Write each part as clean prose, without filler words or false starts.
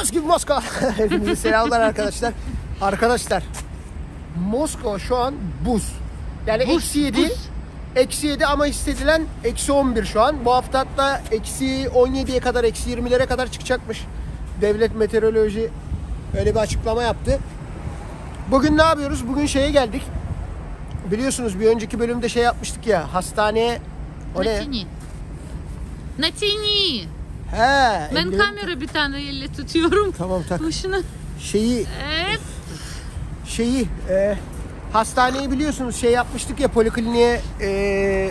Koskü Moskova. Hepinize selamlar arkadaşlar. Arkadaşlar, Moskova şu an buz. Yani eksi 7 ama hissedilen eksi 11 şu an. Bu hafta hatta eksi 17'ye kadar, eksi 20'lere kadar çıkacakmış. Devlet meteoroloji öyle bir açıklama yaptı. Bugün ne yapıyoruz? Bugün şeye geldik. Biliyorsunuz bir önceki bölümde şey yapmıştık ya, hastaneye. O ne? Natini. He. Ben kamera bir tane elle tutuyorum. Tamam, tak. Boşuna. Şeyi. Evet. Şeyi. Hastaneyi biliyorsunuz şey yapmıştık ya, polikliniğe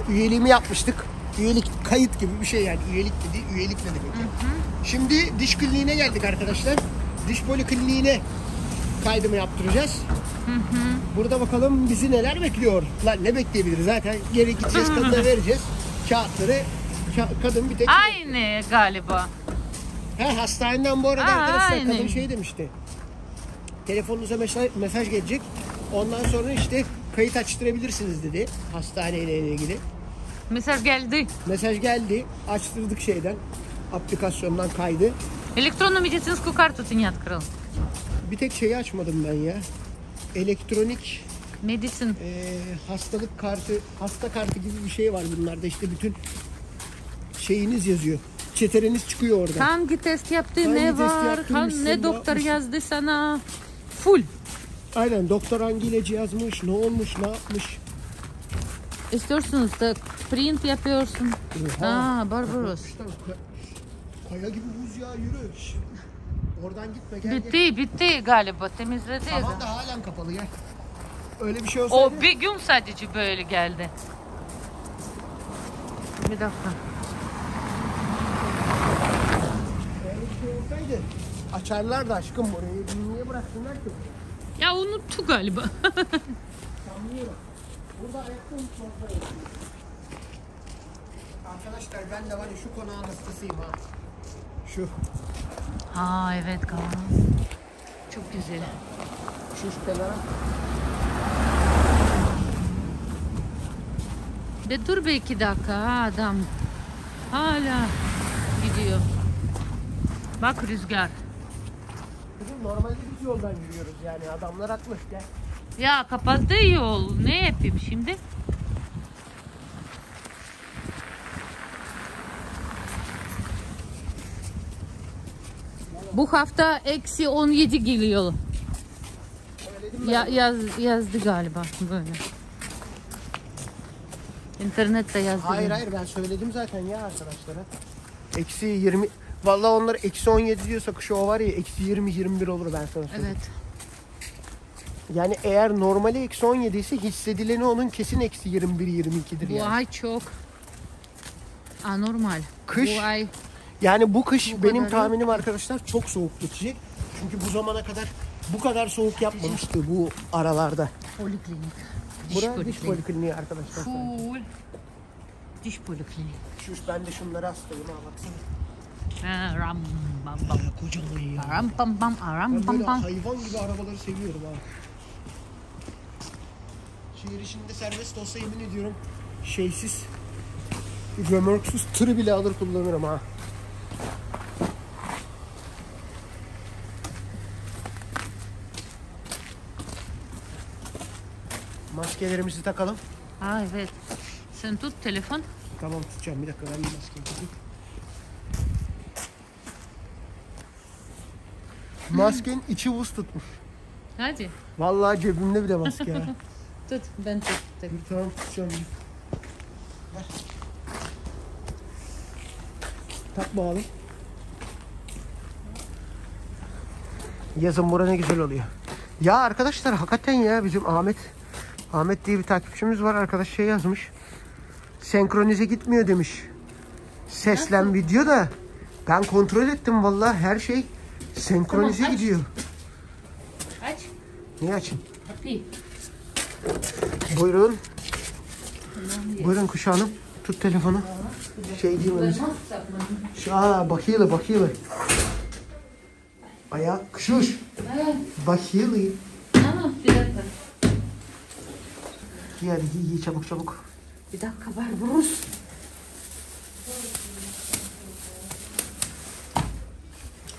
üyeliğimi yapmıştık. Üyelik, kayıt gibi bir şey yani. Üyelik dedi, üyelik ne demek? Şimdi diş kliniğine geldik arkadaşlar. Diş polikliniğine kaydımı yaptıracağız. Burada bakalım bizi neler bekliyor. Lan ne bekleyebiliriz zaten. Geri gideceğiz, kadına vereceğiz kağıtları. Kadın bir tek... Aynı galiba. He, hastaneden bu arada arkadaşlar aynı. Kadın şey demişti. Telefonunuza mesaj gelecek. Ondan sonra işte kayıt açtırabilirsiniz dedi. Hastaneyle ilgili. Mesaj geldi. Mesaj geldi. Açtırdık şeyden. Aplikasyondan kaydı. Elektronlu medicinsku kartu tu ne открыл. Bir tek şeyi açmadım ben ya. Elektronik medisin. Hastalık kartı, hasta kartı gibi bir şey var bunlarda. İşte bütün şeyiniz yazıyor. Çeteriniz çıkıyor orada. Hangi test yaptı, ne var, ne doktor yazdı sana. Full. Aynen, doktor hangi ilacı yazmış, ne olmuş, ne yapmış. İstiyorsunuz da print yapıyorsun. Aa, Barbaros. Kaya gibi buz ya, yürü. Oradan gitme, gel. Bitti galiba, temizledi. Tamam da halen kapalı, gel. Öyle bir şey olsaydı. O bir gün sadece böyle geldi. Bir dakika. Öyle bir şey olsaydı açarlardı aşkım burayı. Niye bıraksınlar ki? Ya unuttu galiba. Burada ayakta unutmazlar. Arkadaşlar ben de var ya, şu konağın hastasıyım ha. Şu. Ha evet galiba. Çok güzel. Şu kenara. Bir dur be 2 dakika, adam hala gidiyor. Bak rüzgar. Normalde biz yoldan yürüyoruz yani, adamlar haklı. Gel. Ya kapattı yol, ne yapayım şimdi? Bu hafta eksi 17 geliyor. Ya, yazdı galiba böyle. İnternette yazdı. Hayır ben söyledim zaten ya arkadaşlara. Eksi 20. Vallahi onlar eksi 17 diyorsa kışı o var ya, eksi 20-21 olur, ben sana söyleyeyim. Evet. Yani eğer normali eksi 17 ise hissedileni onun kesin eksi 21-22'dir yani. Bu ay çok anormal. Kış. Bu ay. Yani bu kış bu benim tahminim yok arkadaşlar, çok soğuk geçecek. Çünkü bu zamana kadar bu kadar soğuk yapmamıştı bu aralarda. Poliklinik. Burası diş polikliniği arkadaşlar. Full. Diş polikliniği. Ben de şunları hastayım ha, baksana. Ram bam bam, kocaman ya. Ram bam bam, ram bam bam. Hayvan gibi arabaları seviyorum ha. Şehir içinde serbest olsa yemin ediyorum şeysiz, gömörksüz tırı bile alır kullanırım ha. Maskelerimizi takalım. Ha evet. Sen tut telefon. Tamam tutacağım, bir dakika ben bir maskeyi tutayım. Maskenin içi buz tutmuş. Hadi. Vallahi cebimde bile maske ha. Tut, ben tut. Tamam, tutacağım. Ver. Tak bakalım. Yazın bura ne güzel oluyor. Ya arkadaşlar hakikaten ya, bizim Ahmet diye bir takipçimiz var arkadaş, şey yazmış. Senkronize gitmiyor demiş. Seslen video da. Ben kontrol ettim vallahi, her şey senkronize tamam, gidiyor. Aç. Niye açın? Kapıyı. Buyurun. Tamam, buyurun kuşağım. Tut telefonu. Şey diyeyim. Aa bakıyla. Ayak kuşuş. Bakıyla. Tamam bir dakika. Giy çabuk. Bir dakika var Rus.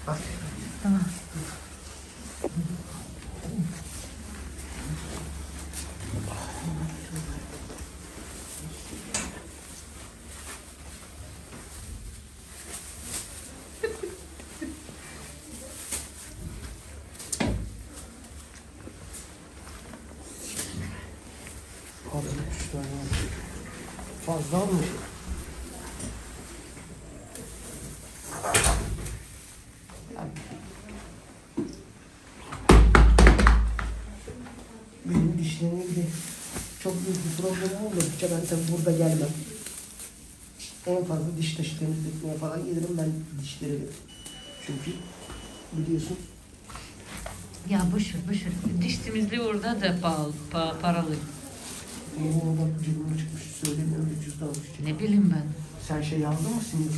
Bak. Tamam. Abi 3 tane fazla mı? Benim dişlerimde çok büyük bir problem oldukça ben tabi burada gelmem. En fazla diş taşı temizletmeye falan gelirim ben dişlere gelirim. Çünkü biliyorsun. Ya boşver. Diş temizliği orada da pahalı, paralı. Ooo bak cebime çıkmış söylemiyorum ucuz da almış. Ne bileyim ben. Sen şey aldın mı sinir?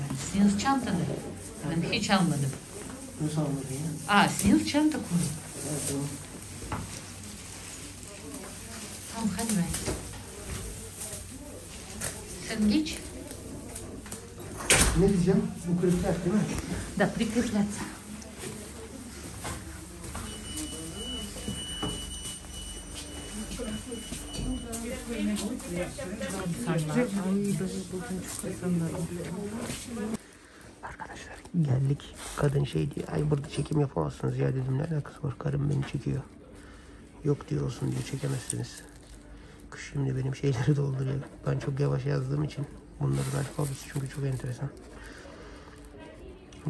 Ben sinir çantada. Ben hiç almadım. Nasıl almadın ya? Aa sinir çanta koydum. Evet tamam. Tamam hadi ben. Sen geç. Ne diyeceğim? Bu kripler değil mi? Da kripler. Arkadaşlar geldik. Kadın şey diyor. Ay burada çekim yapamazsınız ya dedim. Ne alakası var? Karım beni çekiyor. Yok diyor olsun diyor. Çekemezsiniz. Şimdi benim şeyleri dolduruyor. Ben çok yavaş yazdığım için bunların alfabesi çünkü çok enteresan.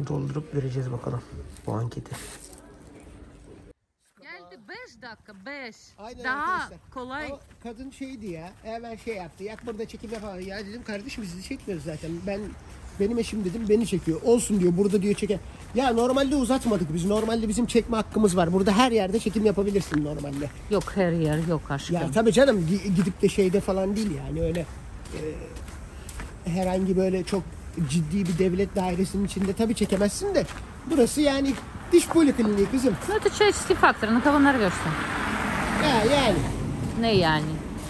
Doldurup vereceğiz bakalım bu anketi. Geldi 5 dakika 5. Daha arkadaşlar. Kolay. O kadın şeydi ya hemen şey yaptı. Yak burada çekim yapalım. Ya dedim kardeşim bizi çekmiyoruz zaten. Benim eşim dedim beni çekiyor. Olsun diyor burada diyor çeken. Ya normalde uzatmadık biz. Normalde bizim çekme hakkımız var. Burada her yerde çekim yapabilirsin normalde. Yok her yer yok aşkım. Ya tabii canım gidip de şeyde falan değil yani öyle. Herhangi böyle çok ciddi bir devlet dairesinin içinde tabii çekemezsin de. Burası yani diş polikliniği kızım. Zaten çeşitli faktörünü tavanları görsün. Ya yani. Ne yani?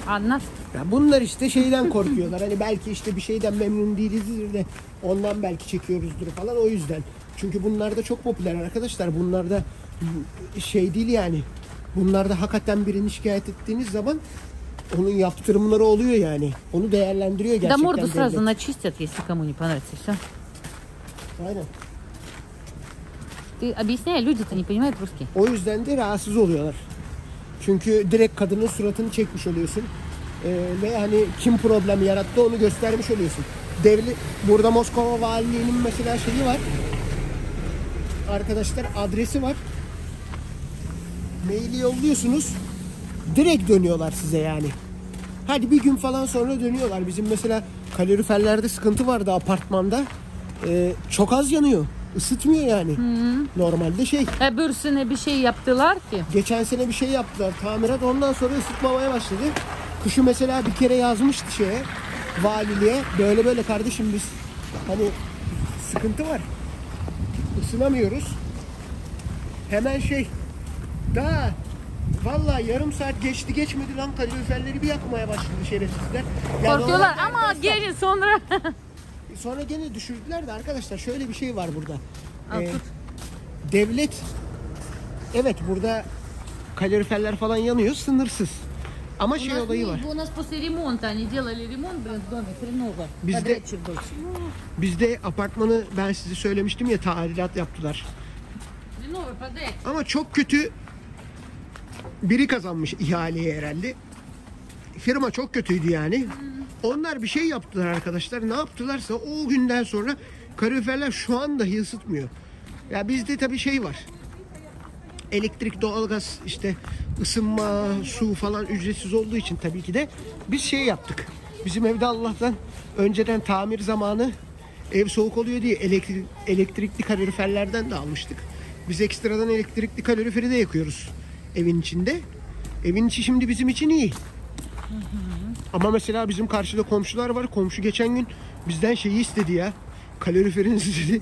Anlar. Ya bunlar işte şeyden korkuyorlar. Hani belki işte bir şeyden memnun değilizdir de ondan belki çekiyoruzdur falan o yüzden. Çünkü bunlar da çok popüler arkadaşlar. Bunlar da şey değil yani. Bunlar da hakikaten birini şikayet ettiğiniz zaman onun yaptırımları oluyor yani. Onu değerlendiriyor gerçekten. Да морду сразу начистят, если кому не понравится всё. Aynen. Ты объясняй, люди-то не понимают русский. O yüzden de rahatsız oluyorlar. Çünkü direkt kadının suratını çekmiş oluyorsun. Ve hani kim problem yarattı onu göstermiş oluyorsun. Burada Moskova valiliğinin mesela şeyi var. Arkadaşlar adresi var. Maili yolluyorsunuz. Direkt dönüyorlar size yani. Hadi bir gün falan sonra dönüyorlar. Bizim mesela kaloriferlerde sıkıntı vardı apartmanda. Çok az yanıyor. Isıtmıyor yani. Hı-hı. Normalde şey. Bir sene bir şey yaptılar ki. Geçen sene bir şey yaptılar. Tamirat ondan sonra ısıtmamaya başladı. Kuşu mesela bir kere yazmıştı şeye. Valiliğe. Böyle böyle kardeşim biz. Hani sıkıntı var. Isınamıyoruz. Hemen şey. Daha vallahi yarım saat geçti geçmedi lan kaloriferleri bir yakmaya başladı şerefsizler. Yani korkuyorlar ama geri sonra. Sonra gene düşürdüler de arkadaşlar şöyle bir şey var burada. Devlet evet burada kaloriferler falan yanıyor sınırsız. Ama şey olayı var. Bizde apartmanı ben size söylemiştim ya tadilat yaptılar. Ama çok kötü biri kazanmış ihaleyi herhalde. Firma çok kötüydü yani. Onlar bir şey yaptılar arkadaşlar. Ne yaptılarsa o günden sonra kaloriferler şu an dahi ısıtmıyor. Ya bizde tabii şey var. Elektrik, doğalgaz, işte ısınma, su falan ücretsiz olduğu için tabii ki de biz şey yaptık. Bizim evde Allah'tan önceden tamir zamanı ev soğuk oluyor diye elektrikli kaloriferlerden de almıştık. Biz ekstradan elektrikli kaloriferi de yakıyoruz evin içinde. Evin içi şimdi bizim için iyi. Hı hı. Ama mesela bizim karşıda komşular var. Komşu geçen gün bizden şeyi istedi ya. Kaloriferinizi dedi.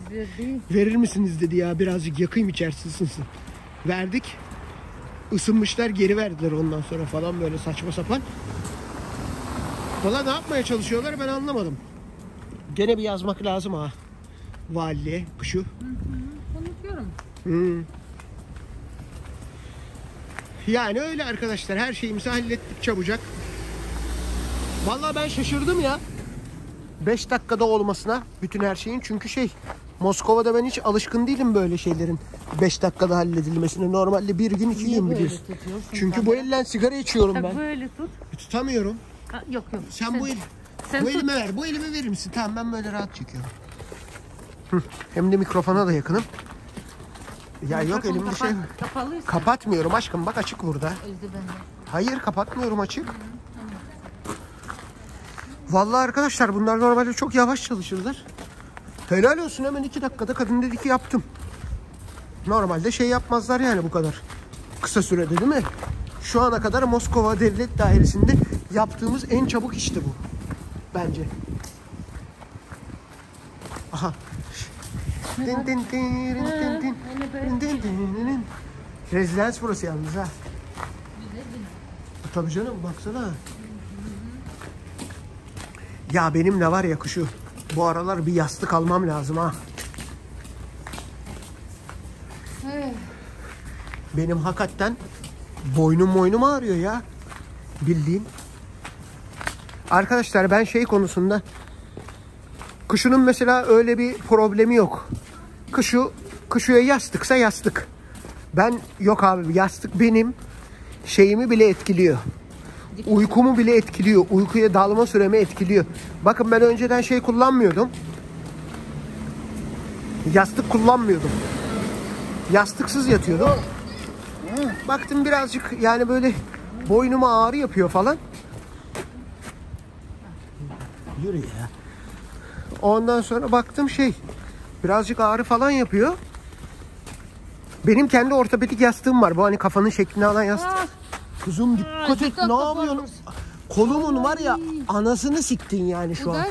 Verir misiniz dedi ya. Birazcık yakayım içerisi ısınsın. Verdik. Isınmışlar geri verdiler ondan sonra falan böyle saçma sapan. Valla ne yapmaya çalışıyorlar ben anlamadım. Gene bir yazmak lazım ha. Valiliğe, kuşu. Hı hı. Unutuyorum. Hı. Yani öyle arkadaşlar her şeyimizi hallettik çabucak. Vallahi ben şaşırdım ya. 5 dakikada olmasına bütün her şeyin çünkü şey Moskova'da ben hiç alışkın değilim böyle şeylerin 5 dakikada halledilmesine. Normalde bir gün 2 gün biliyorsun. Çünkü bu elle sigara içiyorum ben. Böyle tut. Tutamıyorum. Ha, yok yok. Sen bu el, sen bu elime ver. Bu elime verir misin? Tamam, ben böyle rahat çekiyorum. Hem de mikrofona da yakınım. Ya yok, elimde kapat, şey. Kapalıysa. Kapatmıyorum aşkım, bak açık burada. Hayır, kapatmıyorum, açık. Vallahi arkadaşlar bunlar normalde çok yavaş çalışırlar. Helal olsun, hemen 2 dakikada kadın dedi ki yaptım. Normalde şey yapmazlar yani bu kadar kısa sürede, değil mi? Şu ana kadar Moskova Devlet Dairesi'nde yaptığımız en çabuk işti bu. Bence. Aha. Rezilans burası yalnız ha. Tabii canım, baksana. Ya benim ne var ya kuşu. Bu aralar bir yastık almam lazım ha. Benim hakikaten boynum ağrıyor ya. Bildiğin. Arkadaşlar ben şey konusunda, kuşunun mesela öyle bir problemi yok. Kuşuya yastıksa yastık. Ben yok abi, yastık benim şeyimi bile etkiliyor. Uykumu bile etkiliyor. Uykuya dalma süremi etkiliyor. Bakın ben önceden şey kullanmıyordum. Yastık kullanmıyordum. Yastıksız yatıyordum. Baktım birazcık yani böyle boynuma ağrı yapıyor falan. Yürü ya. Ondan sonra baktım şey, birazcık ağrı falan yapıyor. Benim kendi ortopedik yastığım var. Bu hani kafanın şeklini alan yastık. Kuzum dikkat et, ne yapıyorsun? Kolumun var ya, anasını siktin yani şu an.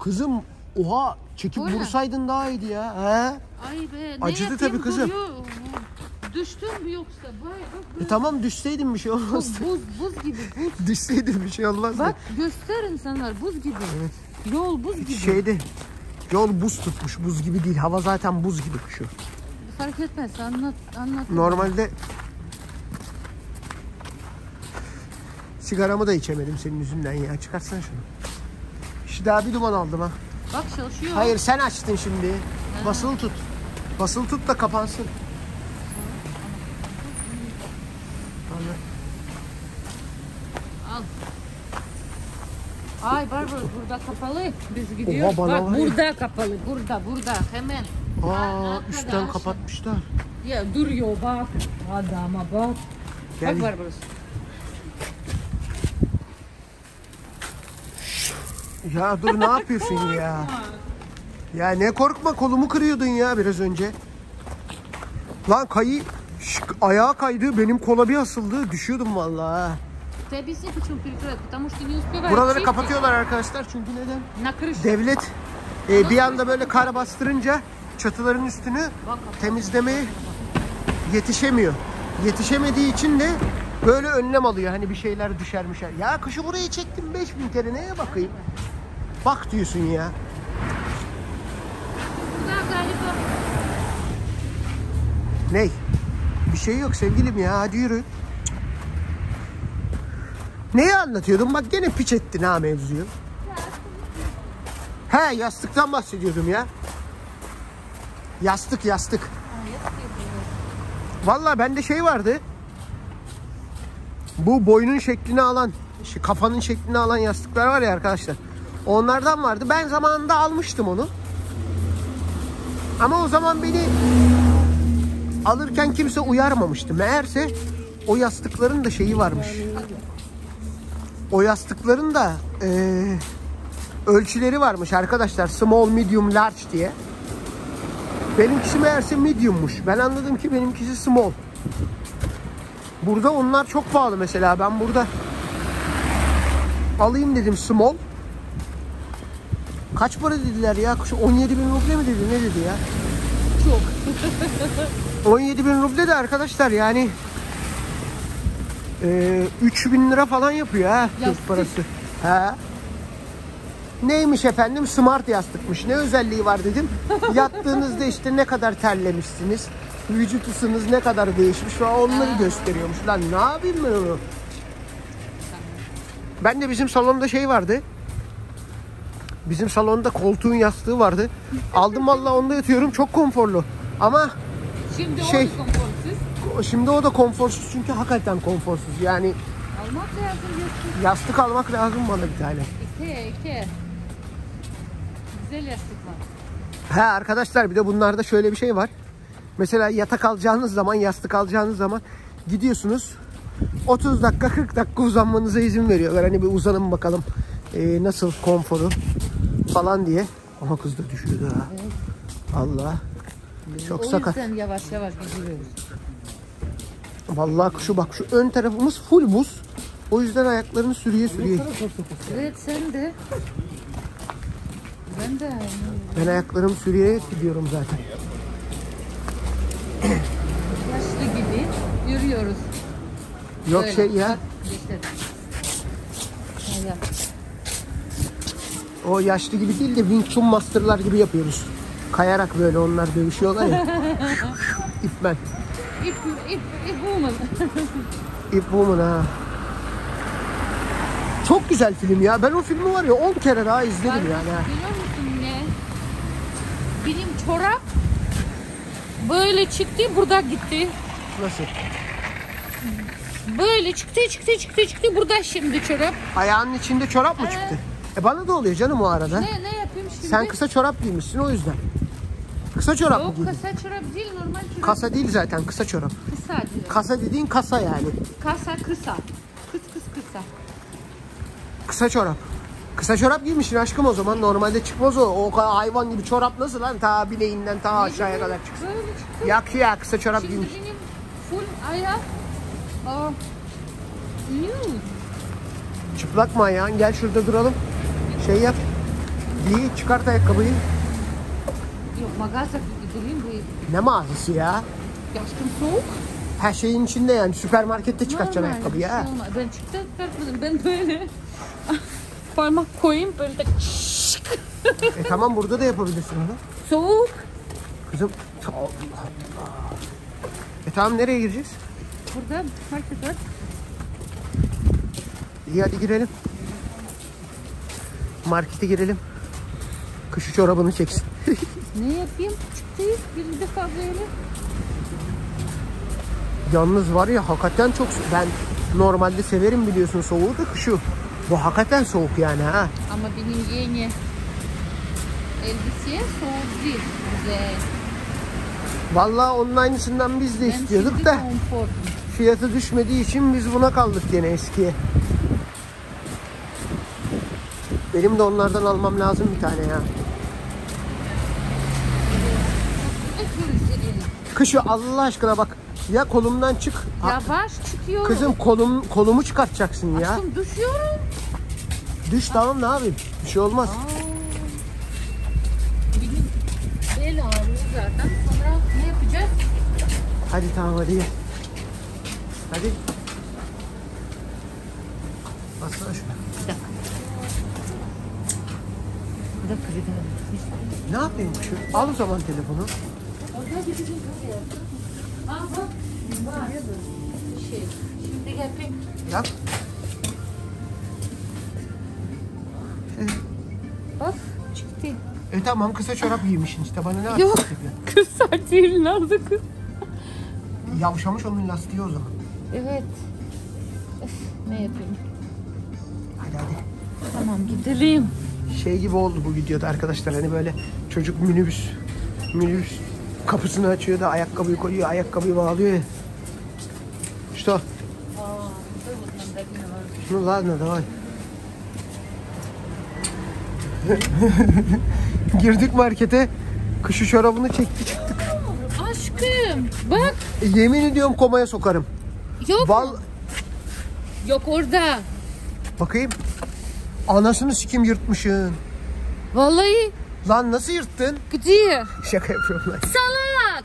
Kızım oha, çekip vursaydın daha iyiydi ya. He? Ay be, acıdı tabii kızım. Düştün mü yoksa? Tamam, düşseydin bir şey olmazdı. Buz gibi buz. Düşseydin bir şey olmazdı. Bak göster insanlar, buz gibi. Evet. Yol buz gibi. Şeyde yol buz tutmuş, buz gibi değil. Hava zaten buz gibi şu. Fark etmez, anlat. Normalde sigaramı da içemedim senin yüzünden ya. Çıkartsana şunu. İşte daha bir duman aldım ha. Bak çalışıyor. Hayır sen açtın şimdi. Ha. Basılı tut. Basılı tut da kapansın. Al. Ay var burada kapalı. Biz gidiyoruz. Oha, bak burada ya. Kapalı. Burada hemen. Aa, üstten kapatmışlar. Ya duruyor bak. Adama bak. Gel. Bak var burası. Ya dur, ne yapıyorsun ya? Ya ne korkma, kolumu kırıyordun ya biraz önce. Lan ayağa kaydı, benim kola bir asıldı, düşüyordum vallahi. Buraları kapatıyorlar arkadaşlar çünkü neden? Devlet bir anda böyle kar bastırınca çatıların üstünü temizlemeye yetişemiyor. Yetişemediği için de böyle önlem alıyor, hani bir şeyler düşermişler. Ya kuşu buraya çektim 5000 kere, neye bakayım? Bak diyorsun ya. Ney? Bir şey yok sevgilim ya, hadi yürü. Neyi anlatıyordum? Bak gene piç ettin ha mevzuyu. He, yastıktan bahsediyordum ya. Yastık. Vallahi bende şey vardı. Bu boynun şeklini alan, kafanın şeklini alan yastıklar var ya arkadaşlar. Onlardan vardı. Ben zamanında almıştım onu. Ama o zaman beni alırken kimse uyarmamıştı. Meğerse o yastıkların da şeyi varmış. O yastıkların da ölçüleri varmış arkadaşlar. Small, medium, large diye. Benimkisi meğerse mediummuş. Ben anladım ki benimkisi small. Burada onlar çok pahalı mesela. Ben burada alayım dedim small. Kaç para dediler ya? 17.000 ruble mi dedi? Ne dedi ya? Çok. 17.000 ruble de arkadaşlar yani 3.000 lira falan yapıyor ha. Türk parası. Ha. Neymiş efendim? Smart yastıkmış. Ne özelliği var dedim. Yattığınızda işte ne kadar terlemişsiniz, vücut ısınız ne kadar değişmiş falan, onları gösteriyormuş. Lan ne yapayım ben onu? Ben de bizim salonda şey vardı. Bizim salonda koltuğun yastığı vardı. Aldım vallahi, onda yatıyorum. Çok konforlu. Ama şimdi şey, o da konforsuz. Şimdi o da konforsuz çünkü hakikaten konforsuz. Yani almak lazım yastık. Yastık almak lazım bana bir tane. İki. Güzel yastık var. He arkadaşlar, bir de bunlarda şöyle bir şey var. Mesela yatak alacağınız zaman, yastık alacağınız zaman gidiyorsunuz. 30 dakika 40 dakika uzanmanıza izin veriyorlar. Hani bir uzanın bakalım nasıl konforu falan diye. Ama kız da düşüyordu ha. Evet. Allah. Çok sakat. O yüzden yavaş yavaş gidiyoruz. Vallahi şu bak, şu ön tarafımız full buz. O yüzden ayaklarını sürüye. Evet sen de. Ben ayaklarımı sürüyerek gidiyorum zaten. Yaşlı gibi yürüyoruz. Yok öyle, şey ya. O yaşlı gibi değil de Wing Chun Master'lar gibi yapıyoruz. Kayarak böyle, onlar dövüşüyorlar ya. İpmen. İp woman. İp woman ha. Çok güzel film ya. Ben o filmi var ya 10 kere daha izledim yani. Biliyor musun ne? Benim çorap böyle çıktı, burada gitti. Nasıl? Böyle çıktı, burada şimdi çorap. Ayağının içinde çorap mı çıktı? Bana da oluyor canım o arada. Ne yapayım şimdi? Sen kısa çorap giymişsin o yüzden. Kısa çorap mı giydin? Kısa çorap değil, normal çorap. Kasa değil zaten, kısa çorap. Kısa diyor. Kasa dediğin kasa yani. Kasa kısa. Kısa. Kısa çorap. Kısa çorap giymişsin aşkım o zaman. Normalde çıkmaz o. O hayvan gibi çorap nasıl lan? Ta bileğinden ta aşağıya kadar çıksın. Yak ya, kısa çorap giymiş. Şimdi benim full ayak. Çıplak mı ayağın? Gel şurada duralım. Şey yap. Giy, çıkart ayakkabıyı. Yok mağaza durayım bu. Ne mağazası ya? Yaşkım soğuk. Her şeyin içinde yani, süpermarkette çıkartacaksın ayakkabıyı ha. Ben çıktım çıkartmadım. Ben böyle parmak koyayım böyle de... Tamam, burada da yapabilirsin onu. Soğuk. Kızım Allah Allah. Tamam, nereye gireceğiz? Burada market var. İyi hadi girelim. Markete girelim. Kışı çorabını çeksin. Ne yapayım? Çıktıyız bir defa böyle. Yalnız var ya hakikaten çok, ben normalde severim biliyorsun soğuğu da, kışı. Bu hakikaten soğuk yani ha. Ama benim yeni elbiseye soğuk değil. Güzel. Vallahi onun aynısından biz de istiyorduk da. Konforlu. Fiyatı düşmediği için biz buna kaldık yine, eskiye. Benim de onlardan almam lazım bir tane ya. Kışı Allah aşkına bak. Ya kolumdan çık. Yavaş çıkıyorum. Kızım kolumu çıkartacaksın ya. Aşkım düşüyorum. Düş tamam, ne yapayım? Bir şey olmaz. Benim bel ağrıyor zaten. Sonra ne yapacağız? Hadi tamam, hadi gel. Hadi. Baksana şuna. Bir dakika. Ne yapayım şu? Al o zaman telefonu. Şimdi yapayım. Yap. Bak çıktı. Tamam, kısa çorap giymişsin işte, bana ne yaptın? Yok kısa değil, nasıl kız? Yavşamış onun lastiği o zaman. Evet. Ne yapayım? Hadi. Tamam gidelim. Şey gibi oldu bu videoda arkadaşlar, hani böyle çocuk minibüs kapısını açıyor da ayakkabıyı koyuyor, ayakkabıyı bağlıyor ya. Что? Ну ладно, давай. Girdik markete, kışı çorabını çekti çıktık. Aşkım bak. Yemin ediyorum komaya sokarım. Yok. Yok orada. Bakayım. Anasını sikim yırtmışın. Vallahi. Lan nasıl yırttın? Gidiyor. Şaka yapıyorum lan. Salak.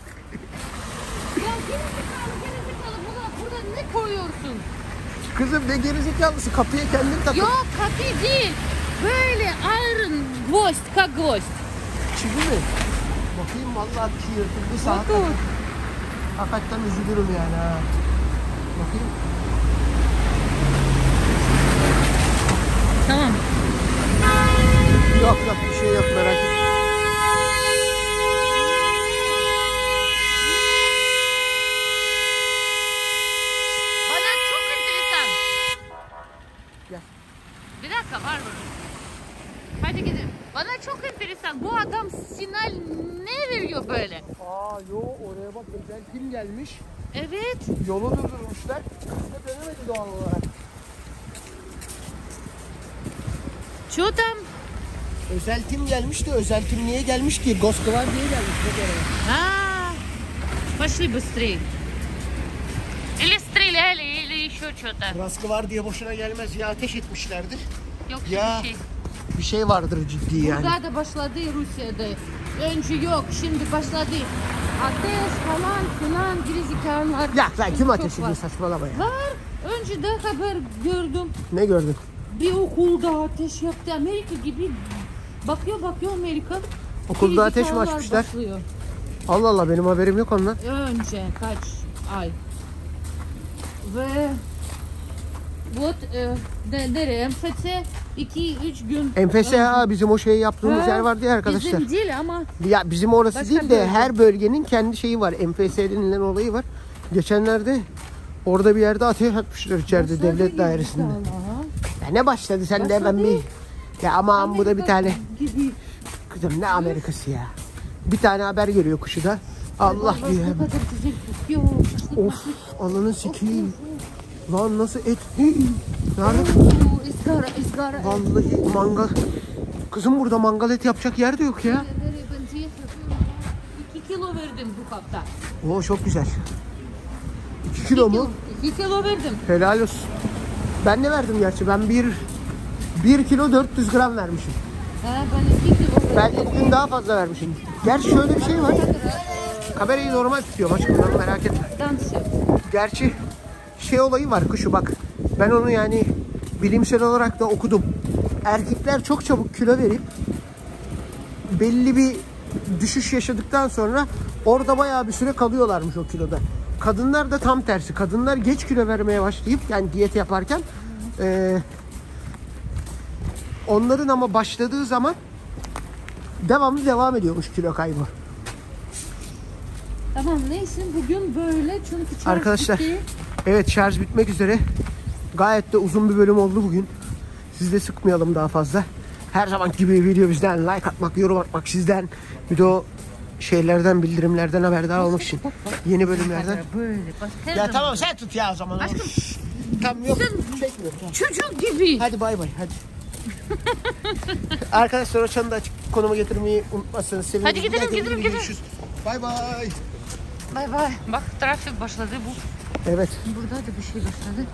Ya gerizekalı burada ne koyuyorsun? Kızım ne gerizekalısı, kapıya kendin takın. Yok kapı değil. Böyle iron gwozdka. Çivi mi? Bakayım vallahi çivi yırtıldı saat. Hakikaten üzülürüm yani ha. Bakayım. Tamam. Yok. Marka var mı? Hadi gidelim. Bana çok enteresan. Bu adam sinyal ne veriyor böyle? Aa yo, oraya bak, özel pil gelmiş. Evet. Yolu durdurmuşlar. Biz de dönemedi doğal olarak. Çudam. Özel tim gelmiş de özel tim niye gelmiş ki? Moskova diye gelmiş. Haa. Пошли быстрее. Или стреляли, или еще что-то. Moskova diye boşuna gelmez. Ya ateş etmişlerdir. Yok ya, bir şey. Bir şey vardır ciddi yani. Burada da başladı Rusya'da. Önce yok, şimdi başladı. Ateş falan filan gerizekalılar. Ya sen kim ateş ediyor, saçmalama ya. Var. Önce de haber gördüm. Ne gördün? Bir okulda ateş yaptı. Amerika gibi bakıyor Amerika. Okulda ateş mi açmışlar? Başlıyor. Allah Allah, benim haberim yok ondan. Önce kaç ay. Ve вот nereye? MFS 2-3 gün. MFS ha, bizim o şeyi yaptığımız yer vardı ya arkadaşlar. Bizim değil ama. Ya bizim orası başka değil de bölge. Her bölgenin kendi şeyi var. MFS denilen olayı var. Geçenlerde orada bir yerde ateş atmışlar içeride, başladı devlet dairesinde. Ya ne başladı sen de hemen bir. Ya aman bu da bir tane. Gibi. Kızım ne Amerikası ya. Bir tane haber geliyor kuşuda. Allah diye. Of ananı sikeyim. Lan nasıl et? İzgara. Vallahi mangal. Kızım burada mangal et yapacak yer de yok ya. 2 kilo verdim bu hafta. Oo çok güzel. 2 kilo mu? 2 kilo verdim. Helal olsun. Ben ne verdim gerçi? Ben 1 kilo 400 gram vermişim. He ben 2 kilo. Belki bugün daha fazla vermişim. Gerçi şöyle bir şey var. Kamerayı normal tutuyorum açıkçası, merak etme. Gerçi şey olayı var kuşu bak. Ben onu yani bilimsel olarak da okudum. Erkekler çok çabuk kilo verip belli bir düşüş yaşadıktan sonra orada bayağı bir süre kalıyorlarmış o kiloda. Kadınlar da tam tersi. Kadınlar geç kilo vermeye başlayıp yani diyet yaparken onların ama başladığı zaman devamlı devam ediyormuş kilo kaybı. Tamam neyse bugün böyle çünkü çok arkadaşlar. Ciddi. Evet şarj bitmek üzere. Gayet de uzun bir bölüm oldu bugün. Siz de sıkmayalım daha fazla. Her zaman gibi video bizden like atmak, yorum atmak sizden. Bir de o şeylerden, bildirimlerden haberdar olmak için. Yeni bölümlerden. Ya tamam sen tut ya o zaman. Aşkım. Tamam yok. Çekmiyor, tamam. Çocuk gibi. Hadi bay bay hadi. Arkadaşlar o çanı da açık konuma getirmeyi unutmazsanız sevinirim. Hadi gidelim. Bay bay. Bay bay. Bak trafik başladı bu. Evet. Burada da bir şey başladı.